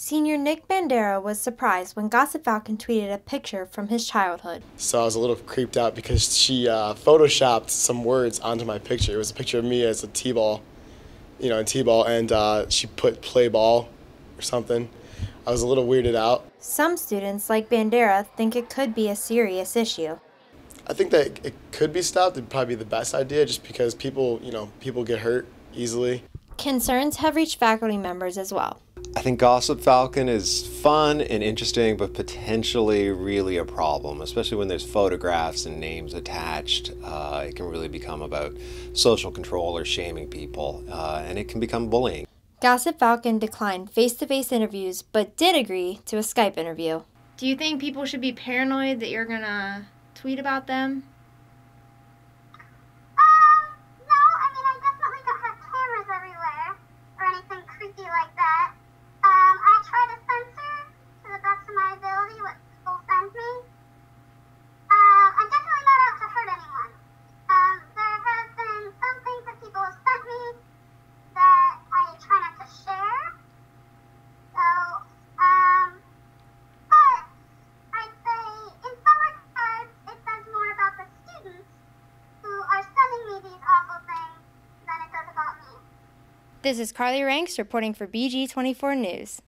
Senior Nick Bandera was surprised when Gossip Falcon tweeted a picture from his childhood. So I was a little creeped out because she photoshopped some words onto my picture. It was a picture of me as a T-ball, you know, in T-ball, and she put play ball or something. I was a little weirded out. Some students, like Bandera, think it could be a serious issue. I think that it could be stopped. It'd probably be the best idea just because people, you know, people get hurt easily. Concerns have reached faculty members as well. I think Gossip Falcon is fun and interesting, but potentially really a problem, especially when there's photographs and names attached. It can really become about social control or shaming people, and it can become bullying. Gossip Falcon declined face-to-face interviews, but did agree to a Skype interview. Do you think people should be paranoid that you're gonna tweet about them? No, I mean, I definitely don't have cameras everywhere or anything creepy like that. I try to censor to the best of my ability what people send me. I'm definitely not out to hurt anyone. There have been some things that people have sent me that I try not to share. So, but I'd say in some regards it says more about the students who are sending me these awful things than it does about me. This is Carly Ranks reporting for BG24 News.